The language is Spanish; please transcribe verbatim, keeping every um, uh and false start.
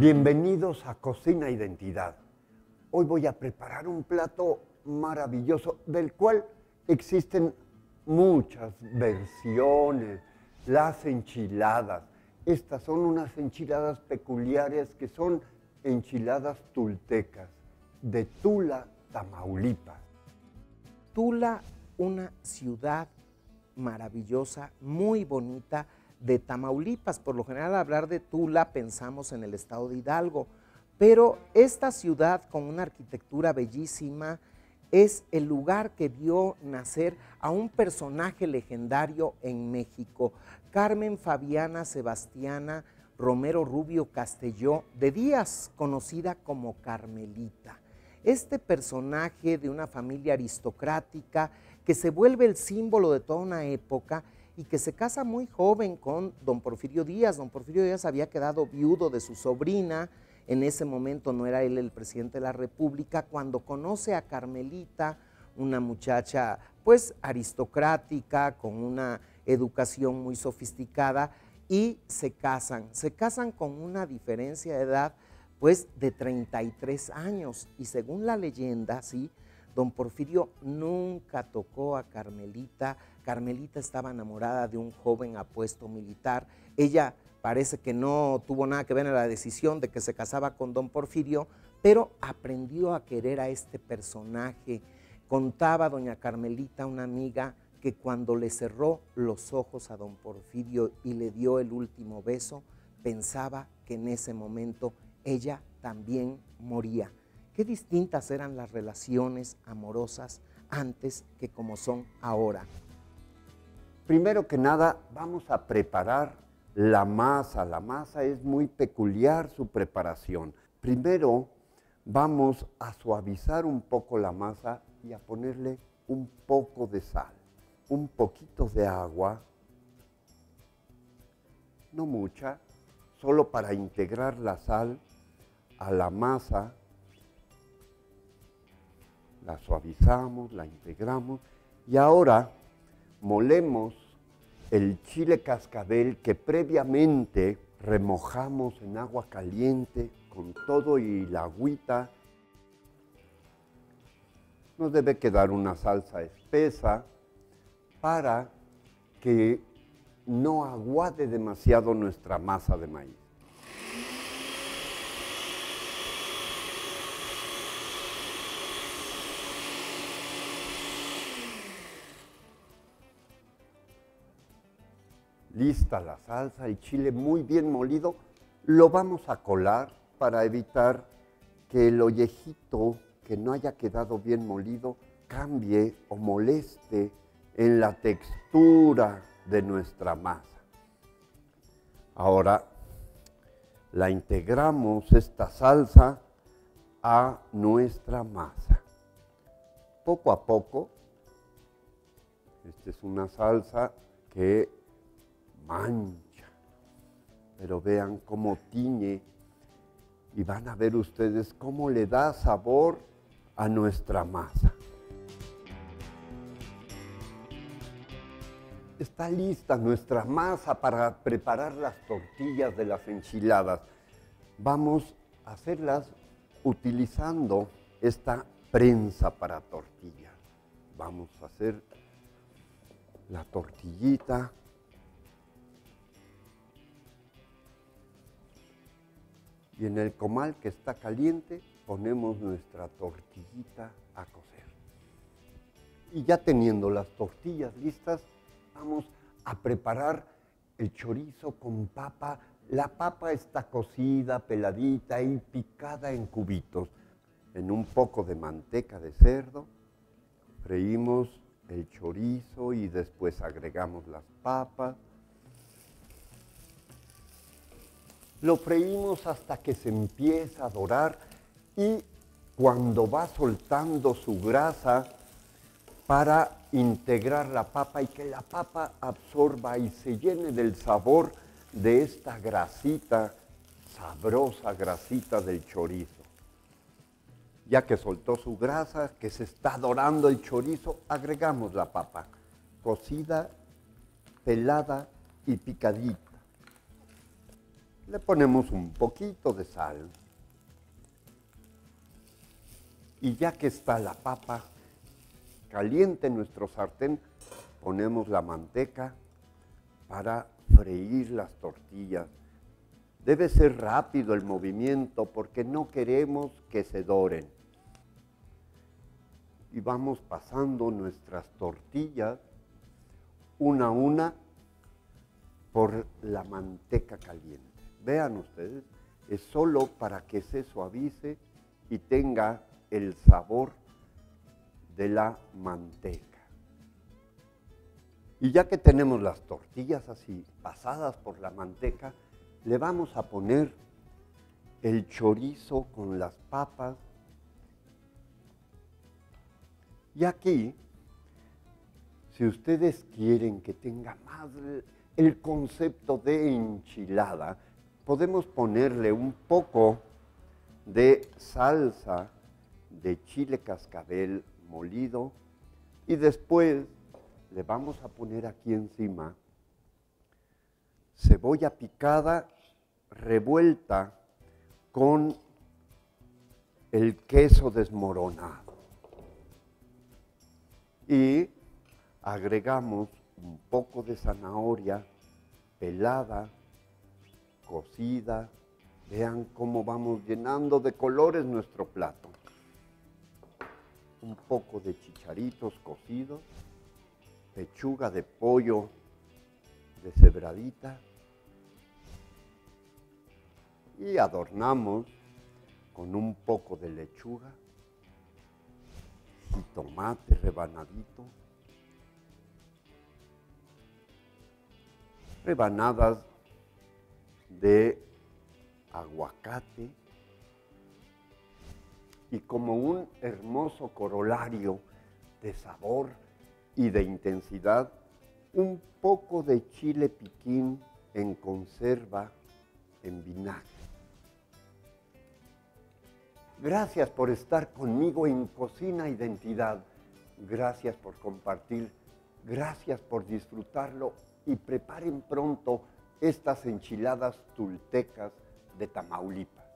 Bienvenidos a Cocina Identidad. Hoy voy a preparar un plato maravilloso del cual existen muchas versiones. Las enchiladas. Estas son unas enchiladas peculiares que son enchiladas tultecas de Tula, Tamaulipas. Tula, una ciudad maravillosa, muy bonita, de Tamaulipas. Por lo general, al hablar de Tula pensamos en el estado de Hidalgo, pero esta ciudad con una arquitectura bellísima es el lugar que vio nacer a un personaje legendario en México, Carmen Fabiana Sebastiana Romero Rubio Castelló, de Díaz, conocida como Carmelita. Este personaje de una familia aristocrática que se vuelve el símbolo de toda una época y que se casa muy joven con don Porfirio Díaz. Don Porfirio Díaz había quedado viudo de su sobrina, en ese momento no era él el presidente de la República, cuando conoce a Carmelita, una muchacha pues aristocrática, con una educación muy sofisticada, y se casan. Se casan con una diferencia de edad pues de treinta y tres años, y según la leyenda, sí, don Porfirio nunca tocó a Carmelita. Carmelita estaba enamorada de un joven apuesto militar. Ella parece que no tuvo nada que ver en la decisión de que se casaba con don Porfirio, pero aprendió a querer a este personaje. Contaba doña Carmelita, una amiga, que cuando le cerró los ojos a don Porfirio y le dio el último beso, pensaba que en ese momento ella también moría. Qué distintas eran las relaciones amorosas antes que como son ahora. Primero que nada, vamos a preparar la masa. La masa es muy peculiar su preparación. Primero vamos a suavizar un poco la masa y a ponerle un poco de sal, un poquito de agua, no mucha, solo para integrar la sal a la masa. La suavizamos, la integramos y ahora molemos el chile cascabel que previamente remojamos en agua caliente con todo y la agüita. Nos debe quedar una salsa espesa para que no aguade demasiado nuestra masa de maíz. Lista la salsa, el chile muy bien molido, lo vamos a colar para evitar que el ollejito que no haya quedado bien molido cambie o moleste en la textura de nuestra masa. Ahora la integramos, esta salsa, a nuestra masa. Poco a poco, esta es una salsa que mancha, pero vean cómo tiñe y van a ver ustedes cómo le da sabor a nuestra masa. Está lista nuestra masa para preparar las tortillas de las enchiladas. Vamos a hacerlas utilizando esta prensa para tortillas. Vamos a hacer la tortillita. Y en el comal que está caliente ponemos nuestra tortillita a cocer. Y ya teniendo las tortillas listas, vamos a preparar el chorizo con papa. La papa está cocida, peladita y picada en cubitos. En un poco de manteca de cerdo freímos el chorizo y después agregamos las papas. Lo freímos hasta que se empieza a dorar y cuando va soltando su grasa para integrar la papa y que la papa absorba y se llene del sabor de esta grasita, sabrosa grasita del chorizo. Ya que soltó su grasa, que se está dorando el chorizo, agregamos la papa cocida, pelada y picadita. Le ponemos un poquito de sal. Y ya que está la papa caliente en nuestro sartén, ponemos la manteca para freír las tortillas. Debe ser rápido el movimiento porque no queremos que se doren. Y vamos pasando nuestras tortillas una a una por la manteca caliente. Vean ustedes, es solo para que se suavice y tenga el sabor de la manteca. Y ya que tenemos las tortillas así, pasadas por la manteca, le vamos a poner el chorizo con las papas. Y aquí, si ustedes quieren que tenga más el concepto de enchilada, podemos ponerle un poco de salsa de chile cascabel molido y después le vamos a poner aquí encima cebolla picada revuelta con el queso desmoronado. Y agregamos un poco de zanahoria pelada, cocida. Vean cómo vamos llenando de colores nuestro plato. Un poco de chicharitos cocidos, pechuga de pollo deshebradita y adornamos con un poco de lechuga y tomate rebanadito, rebanadas de aguacate y como un hermoso corolario de sabor y de intensidad, un poco de chile piquín en conserva, en vinagre. Gracias por estar conmigo en Cocina Identidad. Gracias por compartir. Gracias por disfrutarlo. Y preparen pronto estas enchiladas tultecas de Tamaulipas.